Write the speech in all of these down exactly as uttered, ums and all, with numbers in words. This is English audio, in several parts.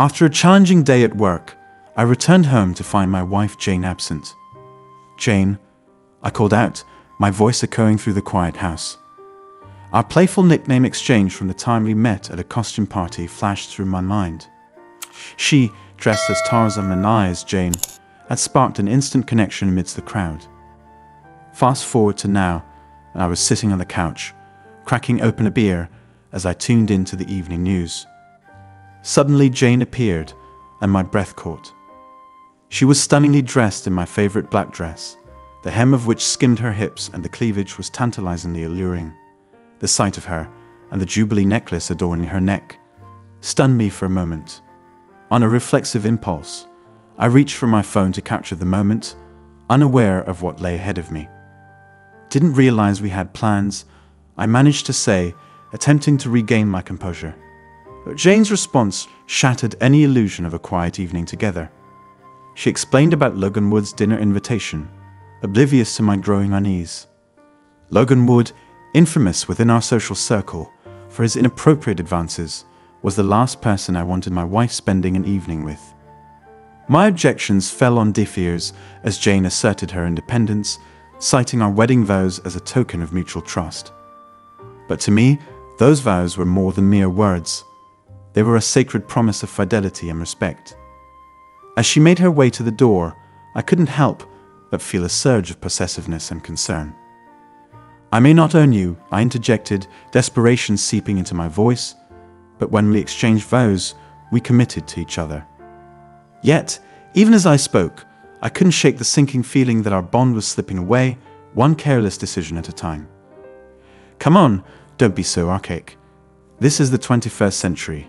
After a challenging day at work, I returned home to find my wife Jane absent. "Jane," I called out, my voice echoing through the quiet house. Our playful nickname exchange from the time we met at a costume party flashed through my mind. She, dressed as Tarzan and I as Jane, had sparked an instant connection amidst the crowd. Fast forward to now, and I was sitting on the couch, cracking open a beer as I tuned into the evening news. Suddenly Jane appeared, and my breath caught. She was stunningly dressed in my favorite black dress, the hem of which skimmed her hips and the cleavage was tantalizingly alluring. The sight of her, and the Jubilee necklace adorning her neck, stunned me for a moment. On a reflexive impulse, I reached for my phone to capture the moment, unaware of what lay ahead of me. "Didn't realize we had plans," I managed to say, attempting to regain my composure. But Jane's response shattered any illusion of a quiet evening together. She explained about Logan Wood's dinner invitation, oblivious to my growing unease. Logan Wood, infamous within our social circle for his inappropriate advances, was the last person I wanted my wife spending an evening with. My objections fell on deaf ears as Jane asserted her independence, citing our wedding vows as a token of mutual trust. But to me, those vows were more than mere words. They were a sacred promise of fidelity and respect. As she made her way to the door, I couldn't help but feel a surge of possessiveness and concern. "I may not own you," I interjected, desperation seeping into my voice, "but when we exchanged vows, we committed to each other." Yet, even as I spoke, I couldn't shake the sinking feeling that our bond was slipping away, one careless decision at a time. "Come on, don't be so archaic. This is the twenty-first century,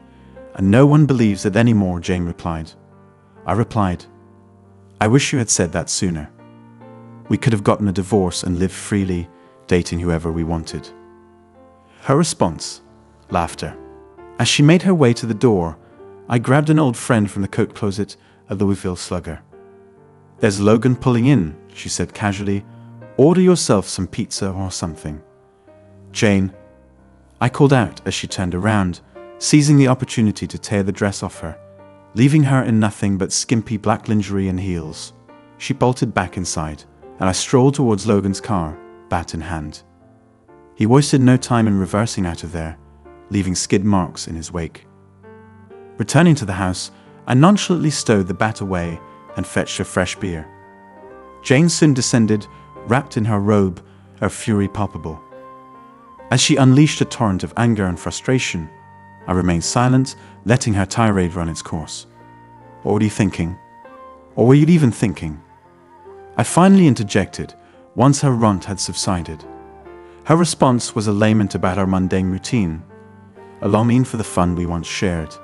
and no one believes it anymore," Jane replied. I replied, "I wish you had said that sooner. We could have gotten a divorce and lived freely, dating whoever we wanted." Her response? Laughter. As she made her way to the door, I grabbed an old friend from the coat closet, a Louisville slugger. "There's Logan pulling in," she said casually. "Order yourself some pizza or something." "Jane," I called out as she turned around, seizing the opportunity to tear the dress off her, leaving her in nothing but skimpy black lingerie and heels. She bolted back inside, and I strolled towards Logan's car, bat in hand. He wasted no time in reversing out of there, leaving skid marks in his wake. Returning to the house, I nonchalantly stowed the bat away and fetched a fresh beer. Jane soon descended, wrapped in her robe, her fury palpable. As she unleashed a torrent of anger and frustration, I remained silent, letting her tirade run its course. "What were you thinking? Or were you even thinking?" I finally interjected, once her rant had subsided. Her response was a lament about our mundane routine, a longing for the fun we once shared.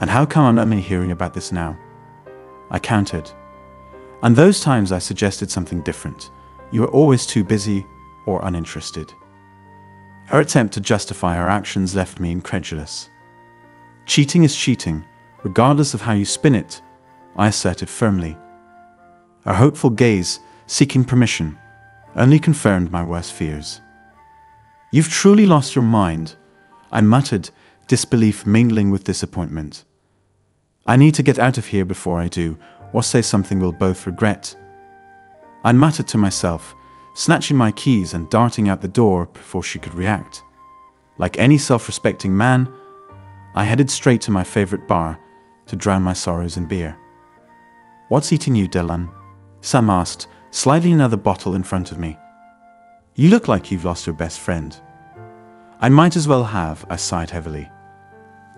"And how come I'm only hearing about this now?" I countered. "And those times I suggested something different, you were always too busy or uninterested." Her attempt to justify her actions left me incredulous. "Cheating is cheating, regardless of how you spin it," I asserted firmly. Her hopeful gaze, seeking permission, only confirmed my worst fears. "You've truly lost your mind," I muttered, disbelief mingling with disappointment. "I need to get out of here before I do, or say something we'll both regret," I muttered to myself, snatching my keys and darting out the door before she could react. Like any self-respecting man, I headed straight to my favorite bar to drown my sorrows in beer. "What's eating you, Dylan?" Sam asked, sliding another bottle in front of me. "You look like you've lost your best friend." "I might as well have," I sighed heavily.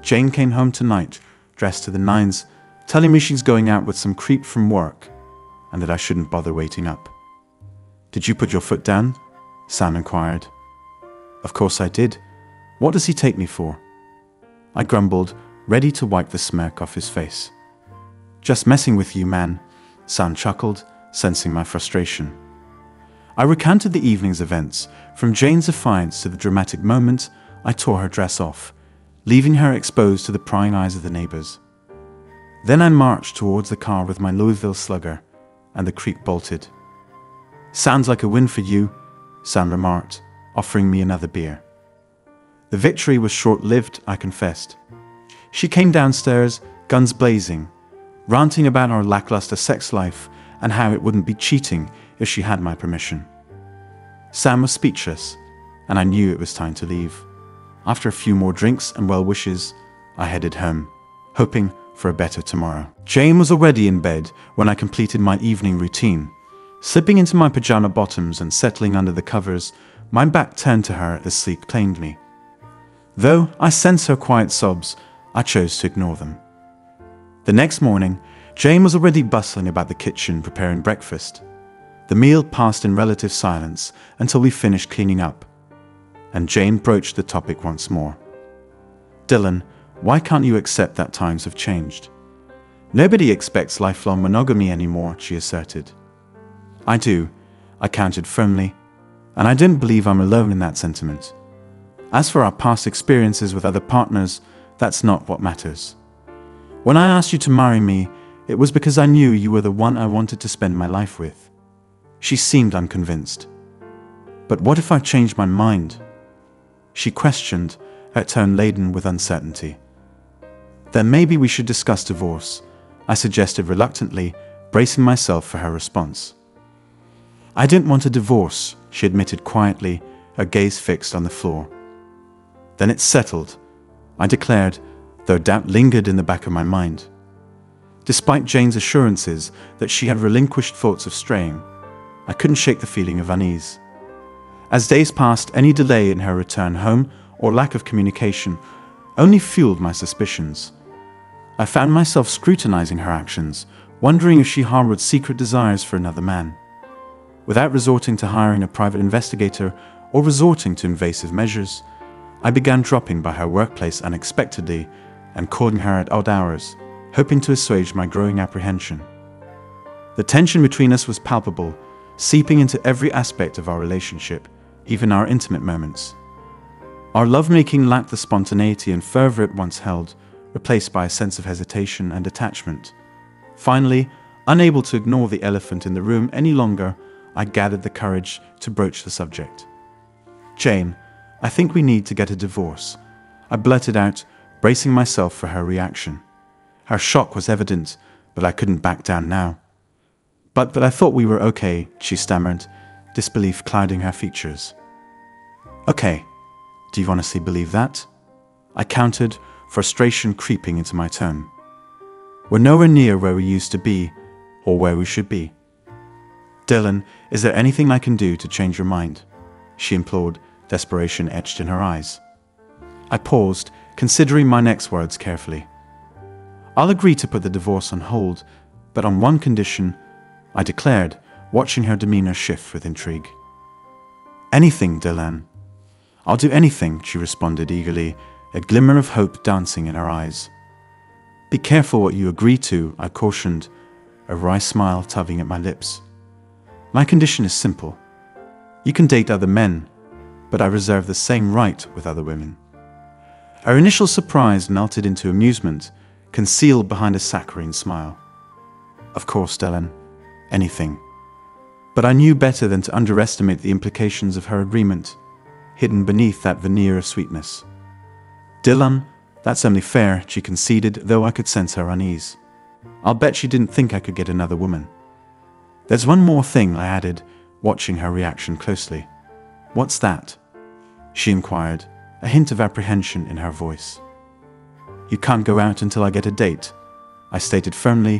"Jane came home tonight, dressed to the nines, telling me she's going out with some creep from work, and that I shouldn't bother waiting up." "Did you put your foot down?" Sam inquired. "Of course I did. What does he take me for?" I grumbled, ready to wipe the smirk off his face. "Just messing with you, man," Sam chuckled, sensing my frustration. I recounted the evening's events, from Jane's defiance to the dramatic moment I tore her dress off, leaving her exposed to the prying eyes of the neighbors. Then I marched towards the car with my Louisville slugger, and the creek bolted. "Sounds like a win for you," Sam remarked, offering me another beer. The victory was short-lived, I confessed. She came downstairs, guns blazing, ranting about our lackluster sex life and how it wouldn't be cheating if she had my permission. Sam was speechless, and I knew it was time to leave. After a few more drinks and well wishes, I headed home, hoping for a better tomorrow. Jane was already in bed when I completed my evening routine. Slipping into my pajama bottoms and settling under the covers, my back turned to her as sleep claimed me. Though I sensed her quiet sobs, I chose to ignore them. The next morning, Jane was already bustling about the kitchen preparing breakfast. The meal passed in relative silence until we finished cleaning up, and Jane broached the topic once more. "Dylan, why can't you accept that times have changed? Nobody expects lifelong monogamy anymore," she asserted. "I do," I countered firmly, and I didn't believe I'm alone in that sentiment. As for our past experiences with other partners, that's not what matters. When I asked you to marry me, it was because I knew you were the one I wanted to spend my life with. She seemed unconvinced. "But what if I changed my mind?" she questioned, her tone laden with uncertainty. "Then maybe we should discuss divorce," I suggested reluctantly, bracing myself for her response. "I didn't want a divorce," she admitted quietly, her gaze fixed on the floor. "Then it's settled," I declared, though doubt lingered in the back of my mind. Despite Jane's assurances that she had relinquished thoughts of straying, I couldn't shake the feeling of unease. As days passed, any delay in her return home or lack of communication only fueled my suspicions. I found myself scrutinizing her actions, wondering if she harbored secret desires for another man. Without resorting to hiring a private investigator or resorting to invasive measures, I began dropping by her workplace unexpectedly and calling her at odd hours, hoping to assuage my growing apprehension. The tension between us was palpable, seeping into every aspect of our relationship, even our intimate moments. Our lovemaking lacked the spontaneity and fervor it once held, replaced by a sense of hesitation and attachment. Finally, unable to ignore the elephant in the room any longer, I gathered the courage to broach the subject. "Jane, I think we need to get a divorce," I blurted out, bracing myself for her reaction. Her shock was evident, but I couldn't back down now. But, but I thought we were okay," she stammered, disbelief clouding her features. "Okay, do you honestly believe that?" I countered, frustration creeping into my tone. "We're nowhere near where we used to be, or where we should be." "Dylan, is there anything I can do to change your mind?" she implored, desperation etched in her eyes. I paused, considering my next words carefully. "I'll agree to put the divorce on hold, but on one condition," I declared, watching her demeanor shift with intrigue. "Anything, Dylan." "I'll do anything," she responded eagerly, a glimmer of hope dancing in her eyes. "Be careful what you agree to," I cautioned, a wry smile tugging at my lips. "My condition is simple. You can date other men, but I reserve the same right with other women." Her initial surprise melted into amusement, concealed behind a saccharine smile. "Of course, Dylan. Anything." But I knew better than to underestimate the implications of her agreement, hidden beneath that veneer of sweetness. "Dylan, that's only fair," she conceded, though I could sense her unease. "I'll bet she didn't think I could get another woman." "There's one more thing," I added, watching her reaction closely. "What's that?" she inquired, a hint of apprehension in her voice. "You can't go out until I get a date," I stated firmly,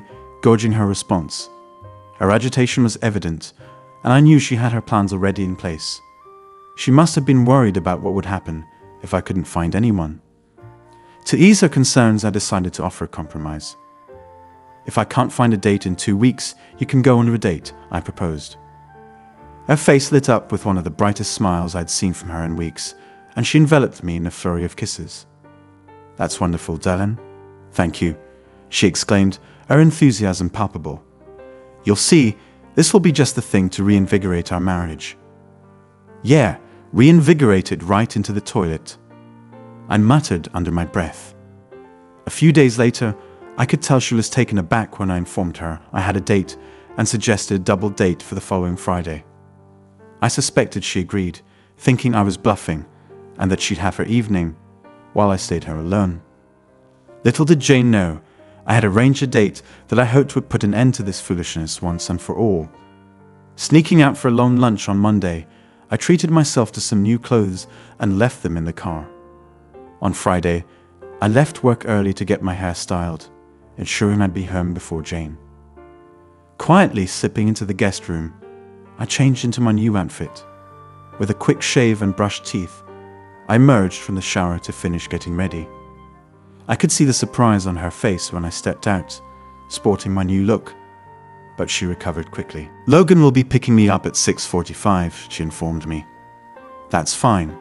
gauging her response. Her agitation was evident, and I knew she had her plans already in place. She must have been worried about what would happen if I couldn't find anyone. To ease her concerns, I decided to offer a compromise. "If I can't find a date in two weeks, you can go on a date," I proposed. Her face lit up with one of the brightest smiles I'd seen from her in weeks, and she enveloped me in a flurry of kisses. "That's wonderful, Dylan. Thank you," she exclaimed, her enthusiasm palpable. "You'll see, this will be just the thing to reinvigorate our marriage." "Yeah, reinvigorate it right into the toilet," I muttered under my breath. A few days later, I could tell she was taken aback when I informed her I had a date and suggested a double date for the following Friday. I suspected she agreed, thinking I was bluffing and that she'd have her evening while I stayed her alone. Little did Jane know, I had arranged a date that I hoped would put an end to this foolishness once and for all. Sneaking out for a long lunch on Monday, I treated myself to some new clothes and left them in the car. On Friday, I left work early to get my hair styled, ensuring I'd be home before Jane. Quietly slipping into the guest room, I changed into my new outfit. With a quick shave and brushed teeth, I emerged from the shower to finish getting ready. I could see the surprise on her face when I stepped out, sporting my new look, but she recovered quickly. "Logan will be picking me up at six forty-five, she informed me. "That's fine.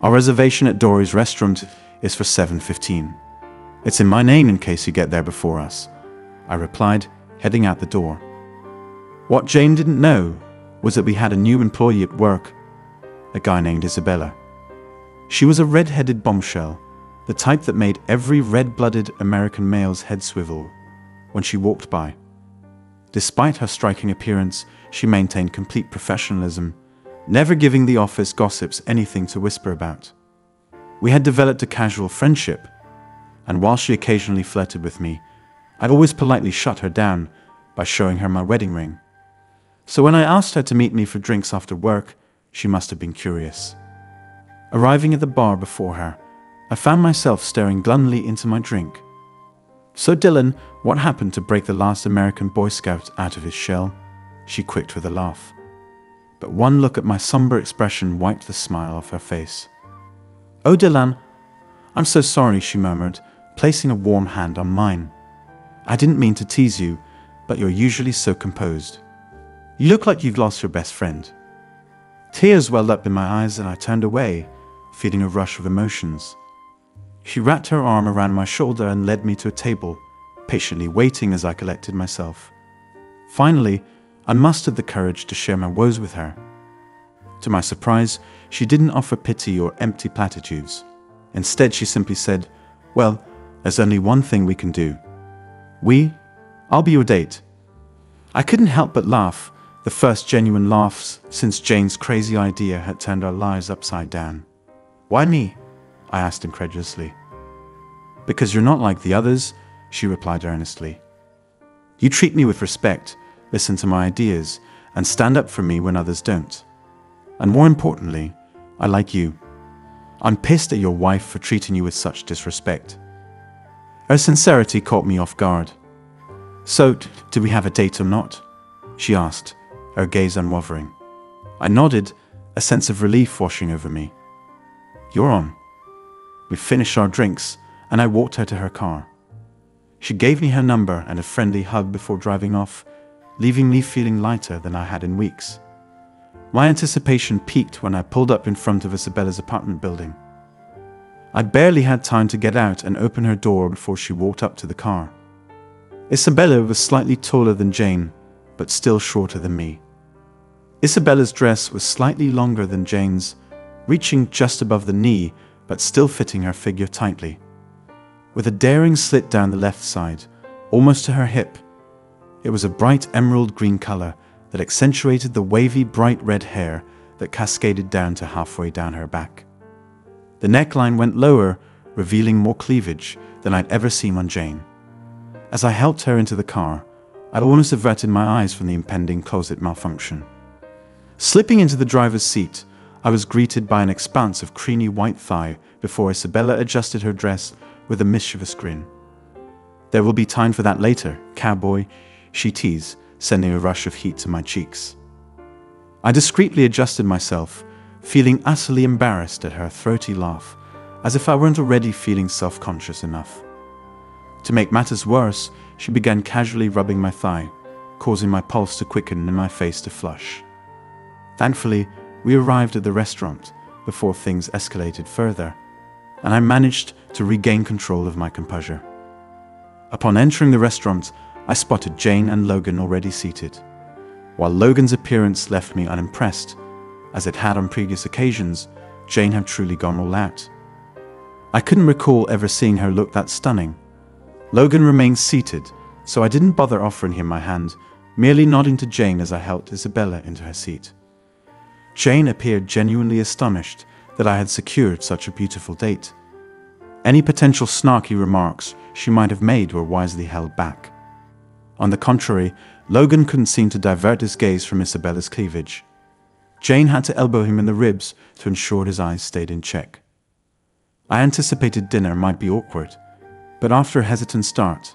Our reservation at Dory's restaurant is for seven fifteen. "It's in my name in case you get there before us," I replied, heading out the door. What Jane didn't know was that we had a new employee at work, a guy named Isabella. She was a red-headed bombshell, the type that made every red-blooded American male's head swivel when she walked by. Despite her striking appearance, she maintained complete professionalism, never giving the office gossips anything to whisper about. We had developed a casual friendship, and while she occasionally flirted with me, I always politely shut her down by showing her my wedding ring. So when I asked her to meet me for drinks after work, she must have been curious. Arriving at the bar before her, I found myself staring glumly into my drink. "So Dylan, what happened to break the last American Boy Scout out of his shell?" she quipped with a laugh. But one look at my somber expression wiped the smile off her face. "Oh, Dylan, I'm so sorry," she murmured, placing a warm hand on mine. "I didn't mean to tease you, but you're usually so composed. You look like you've lost your best friend." Tears welled up in my eyes and I turned away, feeling a rush of emotions. She wrapped her arm around my shoulder and led me to a table, patiently waiting as I collected myself. Finally, I mustered the courage to share my woes with her. To my surprise, she didn't offer pity or empty platitudes. Instead, she simply said, "Well, there's only one thing we can do. We, I'll be your date." I couldn't help but laugh, the first genuine laughs since Jane's crazy idea had turned our lives upside down. "Why me?" I asked incredulously. "Because you're not like the others," she replied earnestly. "You treat me with respect, listen to my ideas, and stand up for me when others don't. And more importantly, I like you. I'm pissed at your wife for treating you with such disrespect." Her sincerity caught me off guard. "So, do we have a date or not?" she asked, her gaze unwavering. I nodded, a sense of relief washing over me. "You're on." We finished our drinks, and I walked her to her car. She gave me her number and a friendly hug before driving off, leaving me feeling lighter than I had in weeks. My anticipation peaked when I pulled up in front of Isabella's apartment building. I barely had time to get out and open her door before she walked up to the car. Isabella was slightly taller than Jane, but still shorter than me. Isabella's dress was slightly longer than Jane's, reaching just above the knee, but still fitting her figure tightly. With a daring slit down the left side, almost to her hip, it was a bright emerald green color that accentuated the wavy, bright red hair that cascaded down to halfway down her back. The neckline went lower, revealing more cleavage than I'd ever seen on Jane. As I helped her into the car, I'd almost averted my eyes from the impending closet malfunction. Slipping into the driver's seat, I was greeted by an expanse of creamy white thigh before Isabella adjusted her dress with a mischievous grin. "There will be time for that later, cowboy," she teased, sending a rush of heat to my cheeks. I discreetly adjusted myself, feeling utterly embarrassed at her throaty laugh, as if I weren't already feeling self-conscious enough. To make matters worse, she began casually rubbing my thigh, causing my pulse to quicken and my face to flush. Thankfully, we arrived at the restaurant before things escalated further, and I managed to regain control of my composure. Upon entering the restaurant, I spotted Jane and Logan already seated. While Logan's appearance left me unimpressed, as it had on previous occasions, Jane had truly gone all out. I couldn't recall ever seeing her look that stunning. Logan remained seated, so I didn't bother offering him my hand, merely nodding to Jane as I helped Isabella into her seat. Jane appeared genuinely astonished that I had secured such a beautiful date. Any potential snarky remarks she might have made were wisely held back. On the contrary, Logan couldn't seem to divert his gaze from Isabella's cleavage. Jane had to elbow him in the ribs to ensure his eyes stayed in check. I anticipated dinner might be awkward, but after a hesitant start,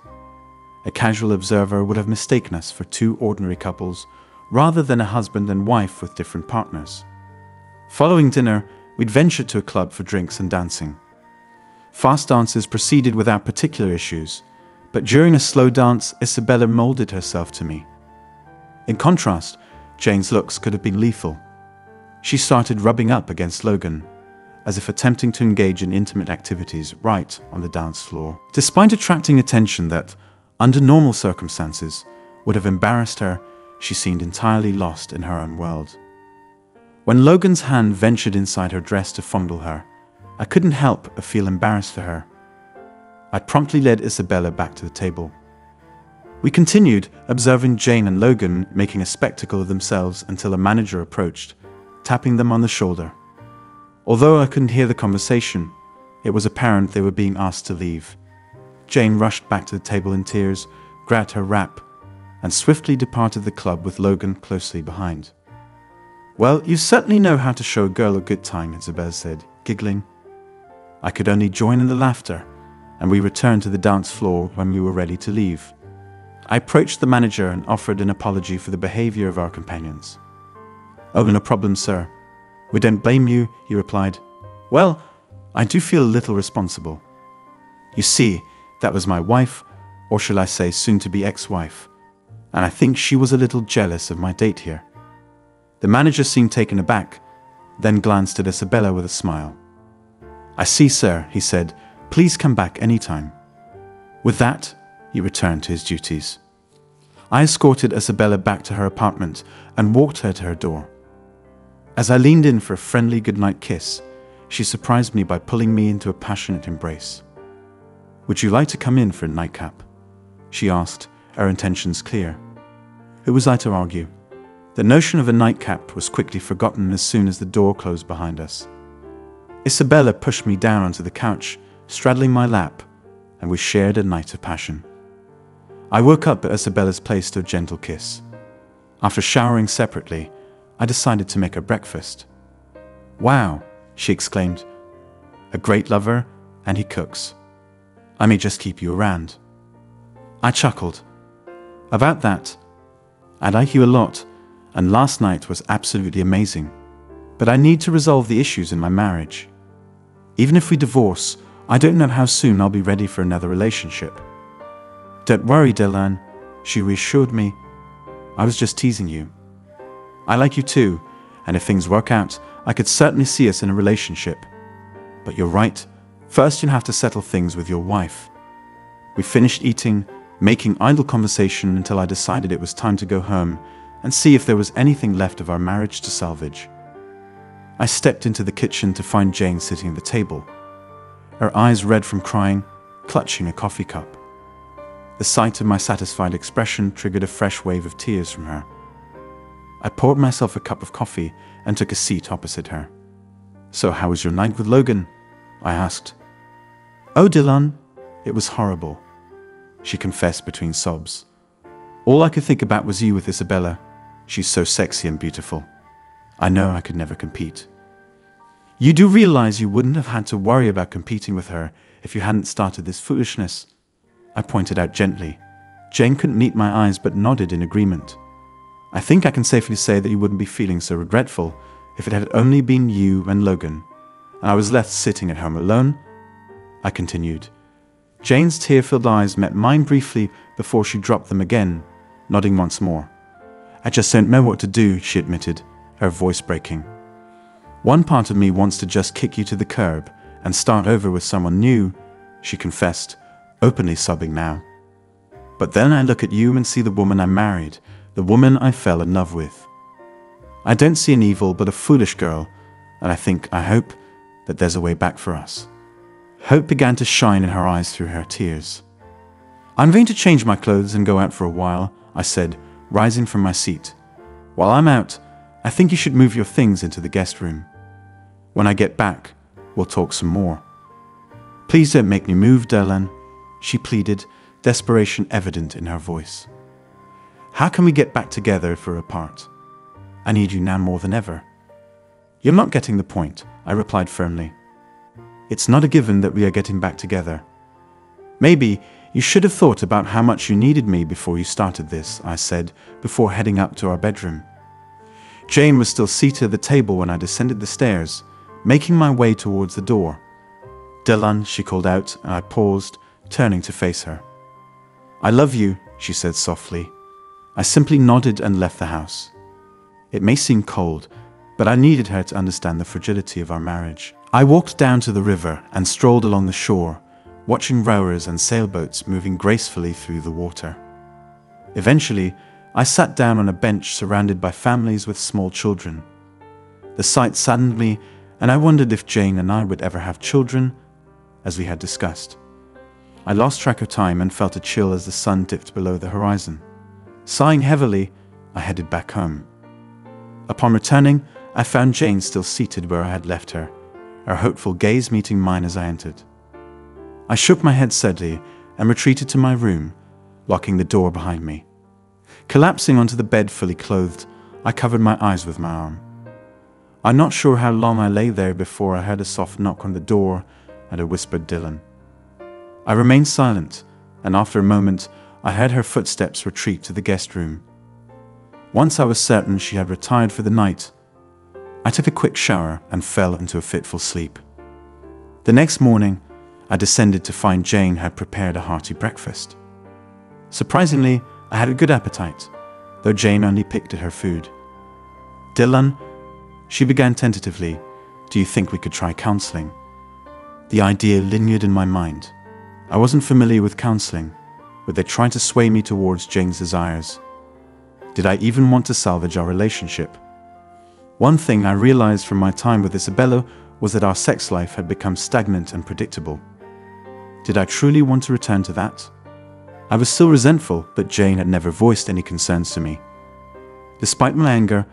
a casual observer would have mistaken us for two ordinary couples rather than a husband and wife with different partners. Following dinner, we'd ventured to a club for drinks and dancing. Fast dances proceeded without particular issues, but during a slow dance, Isabella molded herself to me. In contrast, Jane's looks could have been lethal. She started rubbing up against Logan, as if attempting to engage in intimate activities right on the dance floor, despite attracting attention that, under normal circumstances, would have embarrassed her. She seemed entirely lost in her own world. When Logan's hand ventured inside her dress to fondle her, I couldn't help but feel embarrassed for her. I promptly led Isabella back to the table. We continued, observing Jane and Logan making a spectacle of themselves until a manager approached, tapping them on the shoulder. Although I couldn't hear the conversation, it was apparent they were being asked to leave. Jane rushed back to the table in tears, grabbed her wrap, and swiftly departed the club with Logan closely behind. "Well, you certainly know how to show a girl a good time," Isabella said, giggling. I could only join in the laughter, and we returned to the dance floor when we were ready to leave. I approached the manager and offered an apology for the behavior of our companions. "Oh, no problem, sir. We don't blame you," he replied. "Well, I do feel a little responsible. You see, that was my wife, or shall I say soon-to-be ex-wife, and I think she was a little jealous of my date here." The manager seemed taken aback, then glanced at Isabella with a smile. "I see, sir," he said. "Please come back anytime." With that, he returned to his duties. I escorted Isabella back to her apartment and walked her to her door. As I leaned in for a friendly goodnight kiss, she surprised me by pulling me into a passionate embrace. "Would you like to come in for a nightcap?" she asked, our intentions clear. Who was I to argue? The notion of a nightcap was quickly forgotten as soon as the door closed behind us. Isabella pushed me down onto the couch, straddling my lap, and we shared a night of passion. I woke up at Isabella's place to a gentle kiss. After showering separately, I decided to make her breakfast. "Wow," she exclaimed. "A great lover, and he cooks. I may just keep you around." I chuckled. "About that, I like you a lot, and last night was absolutely amazing. But I need to resolve the issues in my marriage. Even if we divorce, I don't know how soon I'll be ready for another relationship." "Don't worry, Dylan," she reassured me. "I was just teasing you. I like you too, and if things work out, I could certainly see us in a relationship. But you're right, first you'll have to settle things with your wife." We finished eating, making idle conversation until I decided it was time to go home and see if there was anything left of our marriage to salvage. I stepped into the kitchen to find Jane sitting at the table, her eyes red from crying, clutching a coffee cup. The sight of my satisfied expression triggered a fresh wave of tears from her. I poured myself a cup of coffee and took a seat opposite her. "So how was your night with Logan?" I asked. "Oh, Dylan, it was horrible," she confessed between sobs. "All I could think about was you with Isabella. She's so sexy and beautiful. I know I could never compete." "You do realize you wouldn't have had to worry about competing with her if you hadn't started this foolishness," I pointed out gently. Jane couldn't meet my eyes but nodded in agreement. "I think I can safely say that you wouldn't be feeling so regretful if it had only been you and Logan, and I was left sitting at home alone," I continued. Jane's tear-filled eyes met mine briefly before she dropped them again, nodding once more. "I just don't know what to do," she admitted, her voice breaking. "One part of me wants to just kick you to the curb and start over with someone new," she confessed, openly sobbing now. "But then I look at you and see the woman I married, the woman I fell in love with. I don't see an evil but a foolish girl, and I think, I hope, that there's a way back for us." Hope began to shine in her eyes through her tears. "I'm going to change my clothes and go out for a while," I said, rising from my seat. "While I'm out, I think you should move your things into the guest room. When I get back, we'll talk some more." Please don't make me move, Dylan, she pleaded, desperation evident in her voice. How can we get back together if we're apart? I need you now more than ever. You're not getting the point, I replied firmly. It's not a given that we are getting back together. Maybe you should have thought about how much you needed me before you started this, I said, before heading up to our bedroom. Jane was still seated at the table when I descended the stairs, making my way towards the door. Dylan, she called out, and I paused, turning to face her. I love you, she said softly. I simply nodded and left the house. It may seem cold, but I needed her to understand the fragility of our marriage. I walked down to the river and strolled along the shore, watching rowers and sailboats moving gracefully through the water. Eventually, I sat down on a bench surrounded by families with small children. The sight saddened me, and I wondered if Jane and I would ever have children, as we had discussed. I lost track of time and felt a chill as the sun dipped below the horizon. Sighing heavily, I headed back home. Upon returning, I found Jane still seated where I had left her, her hopeful gaze meeting mine as I entered. I shook my head sadly and retreated to my room, locking the door behind me. Collapsing onto the bed fully clothed, I covered my eyes with my arm. I'm not sure how long I lay there before I heard a soft knock on the door and a whispered Dylan. I remained silent, and after a moment, I heard her footsteps retreat to the guest room. Once I was certain she had retired for the night, I took a quick shower and fell into a fitful sleep. The next morning, I descended to find Jane had prepared a hearty breakfast. Surprisingly, I had a good appetite, though Jane only picked at her food. Dylan, she began tentatively, do you think we could try counseling? The idea lingered in my mind. I wasn't familiar with counseling, but they tried to sway me towards Jane's desires. Did I even want to salvage our relationship? One thing I realized from my time with Isabella was that our sex life had become stagnant and predictable. Did I truly want to return to that? I was still resentful, but Jane had never voiced any concerns to me. Despite my anger,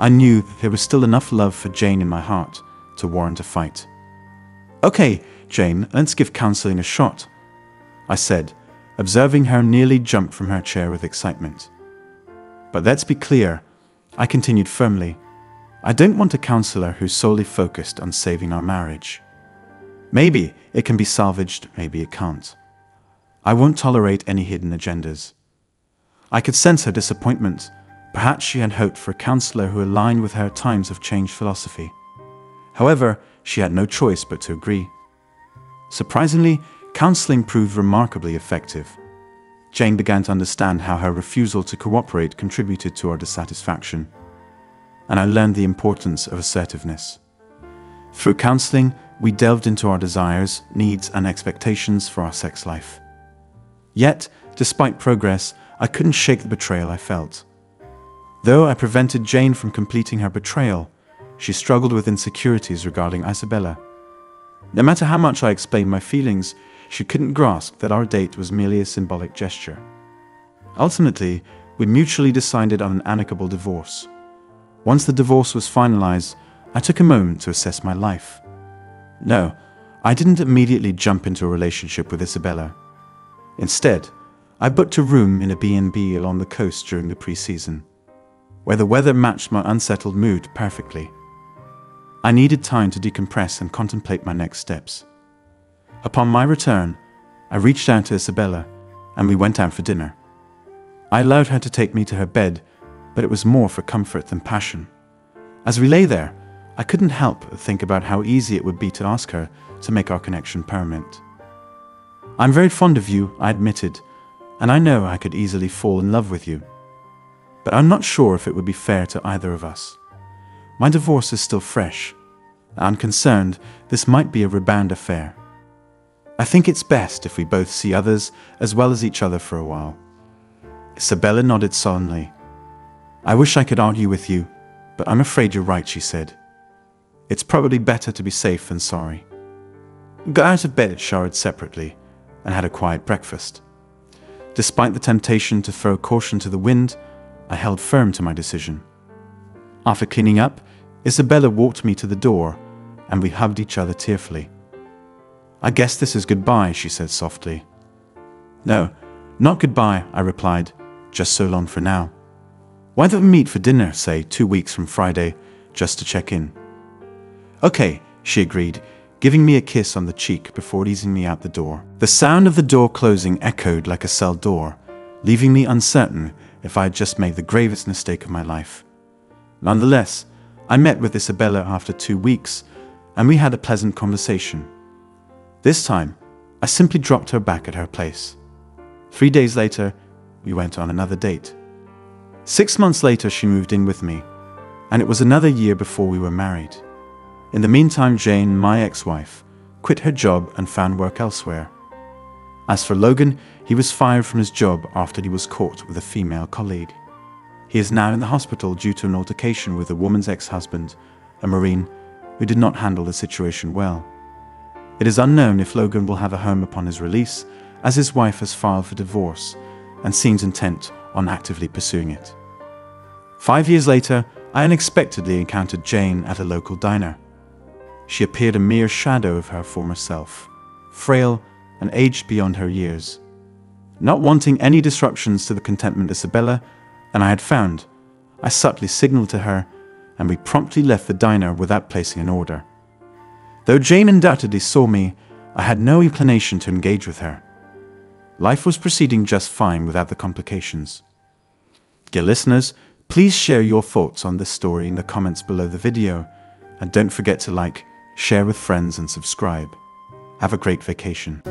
I knew there was still enough love for Jane in my heart to warrant a fight. Okay, Jane, let's give counseling a shot, I said, observing her nearly jump from her chair with excitement. But let's be clear, I continued firmly, I don't want a counselor who's solely focused on saving our marriage. Maybe it can be salvaged, maybe it can't. I won't tolerate any hidden agendas. I could sense her disappointment. Perhaps she had hoped for a counselor who aligned with her times of changed philosophy. However, she had no choice but to agree. Surprisingly, counseling proved remarkably effective. Jane began to understand how her refusal to cooperate contributed to our dissatisfaction, and I learned the importance of assertiveness. Through counseling, we delved into our desires, needs, and expectations for our sex life. Yet, despite progress, I couldn't shake the betrayal I felt. Though I prevented Jane from completing her betrayal, she struggled with insecurities regarding Isabella. No matter how much I explained my feelings, she couldn't grasp that our date was merely a symbolic gesture. Ultimately, we mutually decided on an amicable divorce. Once the divorce was finalized, I took a moment to assess my life. No, I didn't immediately jump into a relationship with Isabella. Instead, I booked a room in a B and B along the coast during the pre-season, where the weather matched my unsettled mood perfectly. I needed time to decompress and contemplate my next steps. Upon my return, I reached out to Isabella, and we went out for dinner. I allowed her to take me to her bed, but it was more for comfort than passion. As we lay there, I couldn't help but think about how easy it would be to ask her to make our connection permanent. I'm very fond of you, I admitted, and I know I could easily fall in love with you. But I'm not sure if it would be fair to either of us. My divorce is still fresh, and I'm concerned this might be a rebound affair. I think it's best if we both see others as well as each other for a while. Isabella nodded solemnly. I wish I could argue with you, but I'm afraid you're right, she said. It's probably better to be safe than sorry. Got out of bed, showered separately, and had a quiet breakfast. Despite the temptation to throw caution to the wind, I held firm to my decision. After cleaning up, Isabella walked me to the door, and we hugged each other tearfully. I guess this is goodbye, she said softly. No, not goodbye, I replied. Just so long for now. Why don't we meet for dinner, say, two weeks from Friday, just to check in? Okay, she agreed, giving me a kiss on the cheek before easing me out the door. The sound of the door closing echoed like a cell door, leaving me uncertain if I had just made the gravest mistake of my life. Nonetheless, I met with Isabella after two weeks, and we had a pleasant conversation. This time, I simply dropped her back at her place. Three days later, we went on another date. Six months later, she moved in with me, and it was another year before we were married. In the meantime, Jane, my ex-wife, quit her job and found work elsewhere. As for Logan, he was fired from his job after he was caught with a female colleague. He is now in the hospital due to an altercation with a woman's ex-husband, a Marine, who did not handle the situation well. It is unknown if Logan will have a home upon his release, as his wife has filed for divorce and seems intent on actively pursuing it. Five years later, I unexpectedly encountered Jane at a local diner. She appeared a mere shadow of her former self, frail and aged beyond her years. Not wanting any disruptions to the contentment Isabella and I had found, I subtly signaled to her, and we promptly left the diner without placing an order. Though Jane undoubtedly saw me, I had no inclination to engage with her. Life was proceeding just fine without the complications. Dear listeners, please share your thoughts on this story in the comments below the video, and don't forget to like, share with friends, and subscribe. Have a great vacation.